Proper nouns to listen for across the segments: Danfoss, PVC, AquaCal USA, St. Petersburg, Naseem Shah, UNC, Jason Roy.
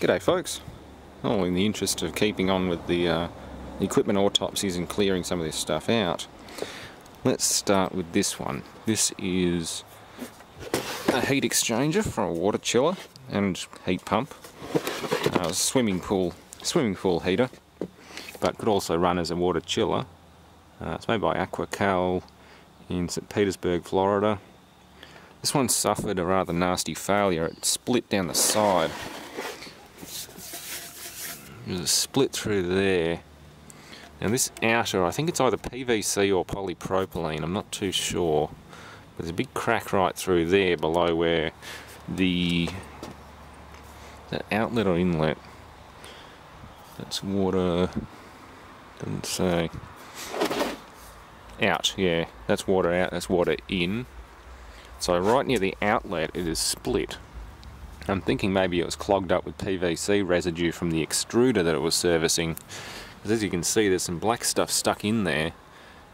G'day folks. Oh, in the interest of keeping on with the equipment autopsies and clearing some of this stuff out, let's start with this one. This is a heat exchanger for a water chiller and heat pump. Swimming pool heater, but could also run as a water chiller. It's made by AquaCal in St. Petersburg, Florida. This one suffered a rather nasty failure. It split down the side. There's a split through there. Now this outer, I think it's either PVC or polypropylene, I'm not too sure. But there's a big crack right through there below where the outlet or inlet. That's water, doesn't say. Out, yeah, that's water out, that's water in. So right near the outlet it is split. I'm thinking maybe it was clogged up with PVC residue from the extruder that it was servicing. Because as you can see, there's some black stuff stuck in there,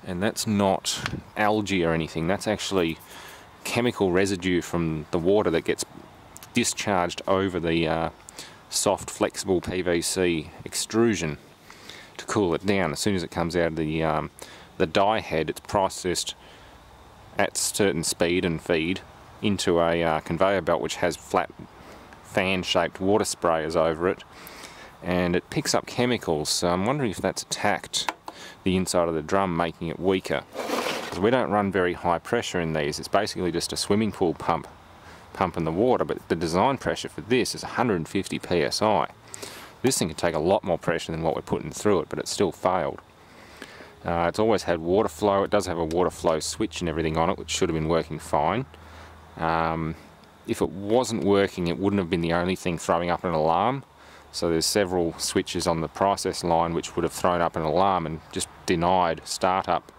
and that's not algae or anything. That's actually chemical residue from the water that gets discharged over the soft, flexible PVC extrusion to cool it down. As soon as it comes out of the die head, it's processed at certain speed and feed into a conveyor belt which has flat fan-shaped water sprayers over it, and it picks up chemicals. So I'm wondering if that's attacked the inside of the drum, making it weaker. Because we don't run very high pressure in these. It's basically just a swimming pool pump pumping the water, but the design pressure for this is 150 psi. This thing could take a lot more pressure than what we're putting through it, but it still failed. It's always had water flow. It does have a water flow switch and everything on it, which should have been working fine. If it wasn't working, it wouldn't have been the only thing throwing up an alarm. So there's several switches on the process line which would have thrown up an alarm and just denied startup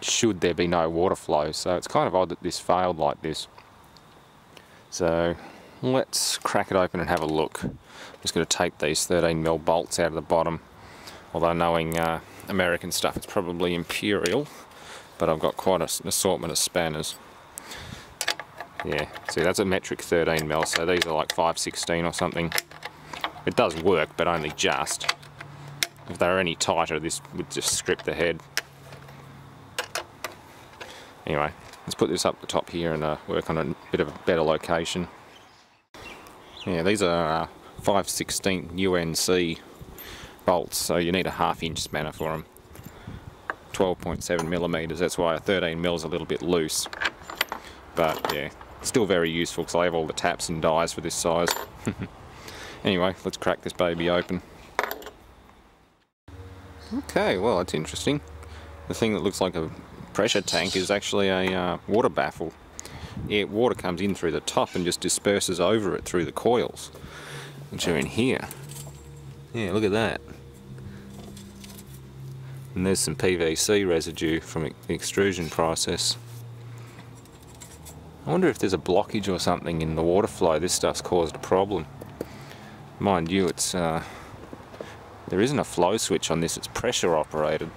should there be no water flow. So it's kind of odd that this failed like this. So let's crack it open and have a look. I'm just going to take these 13mm bolts out of the bottom. Although knowing American stuff, it's probably imperial, but I've got quite an assortment of spanners. Yeah, see, that's a metric 13mm, so these are like 5/16 or something. It does work, but only just. If they were any tighter, this would just strip the head. Anyway, let's put this up the top here and work on a bit of a better location. Yeah, these are 5/16 UNC bolts, so you need a 1/2 inch spanner for them. 12.7mm, that's why a 13mm is a little bit loose. But yeah, still very useful because I have all the taps and dies for this size. Anyway, let's crack this baby open. Okay, well that's interesting. The thing that looks like a pressure tank is actually a water baffle. Yeah, water comes in through the top and just disperses over it through the coils, which are in here. Yeah, look at that. And there's some PVC residue from the extrusion process. I wonder if there's a blockage or something in the water flow. This stuff's caused a problem. Mind you, it's there isn't a flow switch on this, it's pressure operated.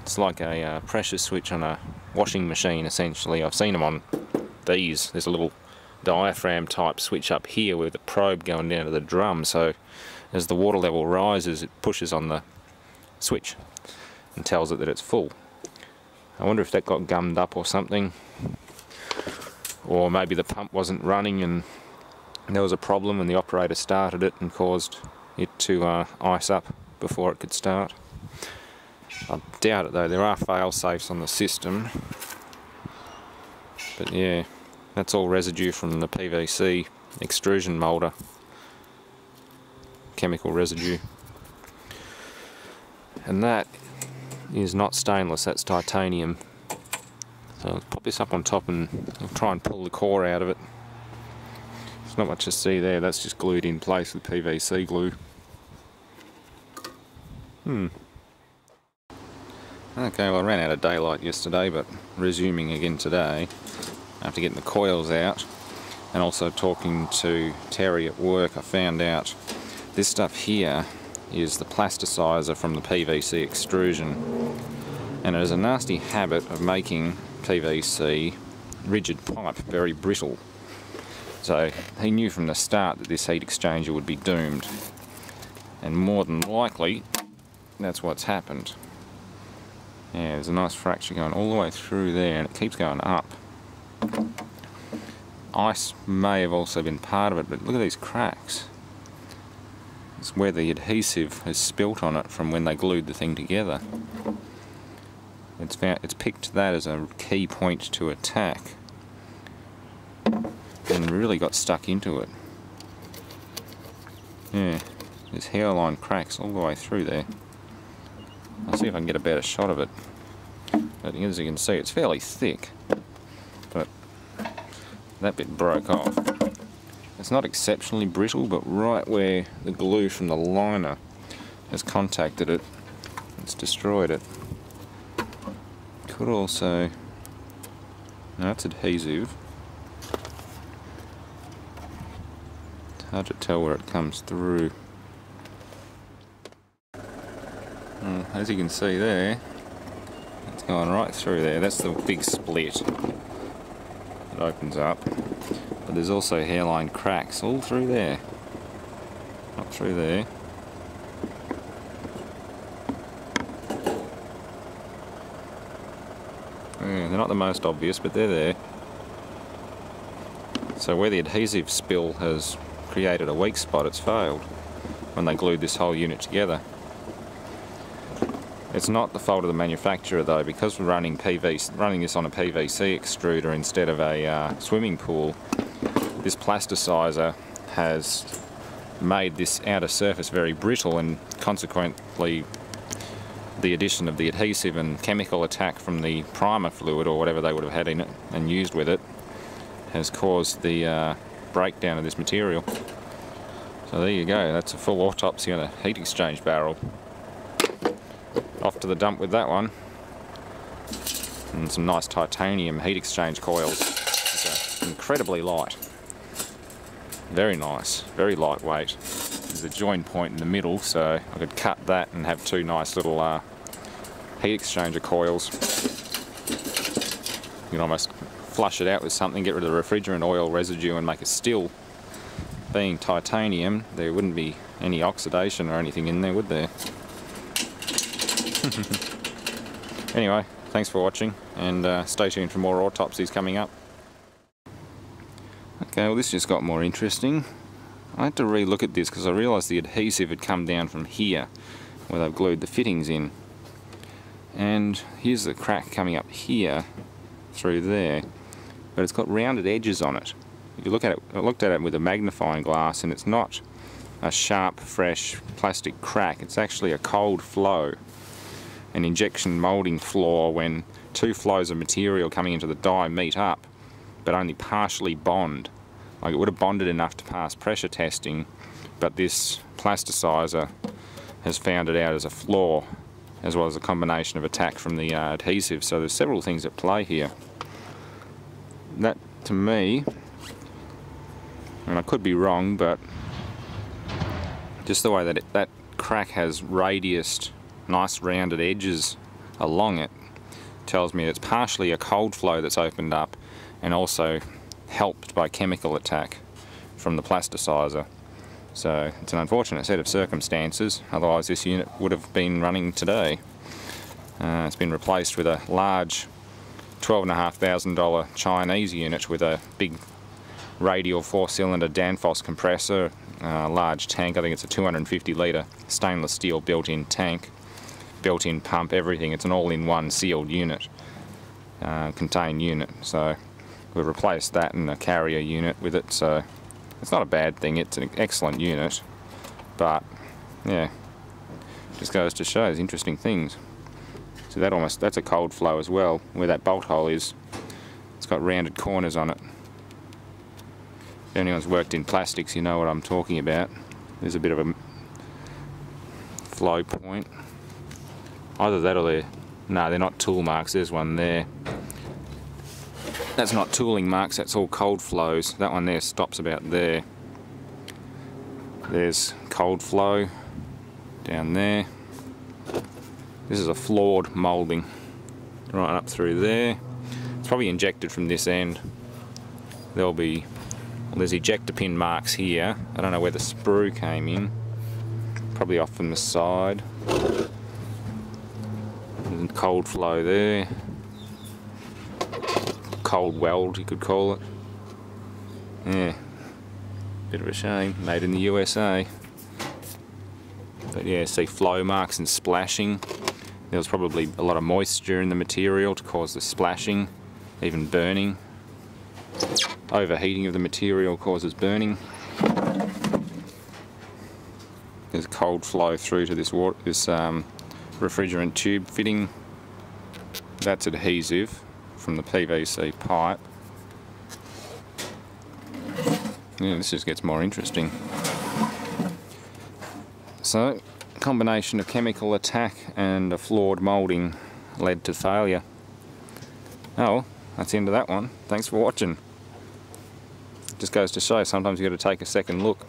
It's like a pressure switch on a washing machine, essentially. I've seen them on these. There's a little diaphragm type switch up here with a probe going down to the drum, so as the water level rises it pushes on the switch and tells it that it's full. I wonder if that got gummed up or something. Or maybe the pump wasn't running and there was a problem and the operator started it and caused it to ice up before it could start. I doubt it though, there are fail safes on the system. But yeah, that's all residue from the PVC extrusion moulder. Chemical residue. And that is not stainless, that's titanium. So I'll pop this up on top and I'll try and pull the core out of it. There's not much to see there, that's just glued in place with PVC glue. Okay, well I ran out of daylight yesterday, but resuming again today after getting the coils out and also talking to Terry at work, I found out this stuff here is the plasticizer from the PVC extrusion. And it is a nasty habit of making PVC rigid pipe very brittle. So he knew from the start that this heat exchanger would be doomed, and more than likely that's what's happened. Yeah, there's a nice fracture going all the way through there, and it keeps going up. Ice may have also been part of it, but look at these cracks. It's where the adhesive has spilt on it from when they glued the thing together. It's picked that as a key point to attack, and really got stuck into it. Yeah, there's hairline cracks all the way through there. I'll see if I can get a better shot of it. But as you can see, it's fairly thick, but that bit broke off. It's not exceptionally brittle, but right where the glue from the liner has contacted it, it's destroyed it. Could also... no, it's adhesive. It's hard to tell where it comes through. As you can see there, it's going right through there. That's the big split. It opens up. But there's also hairline cracks all through there. Up through there. Yeah, they're not the most obvious, but they're there. So where the adhesive spill has created a weak spot, it's failed when they glued this whole unit together. It's not the fault of the manufacturer though, because we're running this on a PVC extruder instead of a swimming pool. This plasticizer has made this outer surface very brittle, and consequently the addition of the adhesive and chemical attack from the primer fluid or whatever they would have had in it and used with it has caused the breakdown of this material. So there you go, that's a full autopsy on a heat exchange barrel. Off to the dump with that one, and some nice titanium heat exchange coils, incredibly light, very nice, very lightweight. There's a join point in the middle, so I could cut that and have two nice little heat exchanger coils. You can almost flush it out with something, get rid of the refrigerant oil residue and make a still. Being titanium, there wouldn't be any oxidation or anything in there, would there? Anyway, thanks for watching, and stay tuned for more autopsies coming up. Okay, well this just got more interesting. I had to re-look at this because I realised the adhesive had come down from here where they've glued the fittings in. And here's the crack coming up here through there, but it's got rounded edges on it. If you look at it, I looked at it with a magnifying glass, and it's not a sharp, fresh plastic crack, it's actually a cold flow. An injection moulding flaw when two flows of material coming into the die meet up but only partially bond. Like it would have bonded enough to pass pressure testing, but this plasticizer has found it out as a flaw as well as a combination of attack from the adhesive. So there's several things at play here. That to me, and I could be wrong, but just the way that that crack has radiused nice rounded edges along it tells me it's partially a cold flow that's opened up and also helped by chemical attack from the plasticizer. So it's an unfortunate set of circumstances, otherwise this unit would have been running today. It's been replaced with a large $12,500 Chinese unit with a big radial 4-cylinder Danfoss compressor, a large tank, I think it's a 250 litre stainless steel built-in tank, built-in pump, everything. It's an all-in-one sealed unit, contained unit. So we've replaced that and a carrier unit with it, so it's not a bad thing, it's an excellent unit, but yeah, just goes to show there's interesting things. So that almost, that's a cold flow as well, where that bolt hole is, it's got rounded corners on it. If anyone's worked in plastics, you know what I'm talking about. There's a bit of a flow point. Either that or they're... no, they're not tool marks, there's one there. That's not tooling marks, that's all cold flows. That one there stops about there. There's cold flow down there. This is a flawed moulding. Right up through there. It's probably injected from this end. There'll be Well, there's ejector pin marks here. I don't know where the sprue came in. Probably off from the side. Cold flow there. Cold weld, you could call it. Yeah. Bit of a shame. Made in the USA. But yeah, see flow marks and splashing. There was probably a lot of moisture in the material to cause the splashing, even burning. Overheating of the material causes burning. There's cold flow through to this water, this refrigerant tube fitting. That's adhesive from the PVC pipe. Yeah, this just gets more interesting. So, a combination of chemical attack and a flawed moulding led to failure. Oh, well, that's the end of that one. Thanks for watching. Just goes to show, sometimes you got to take a second look.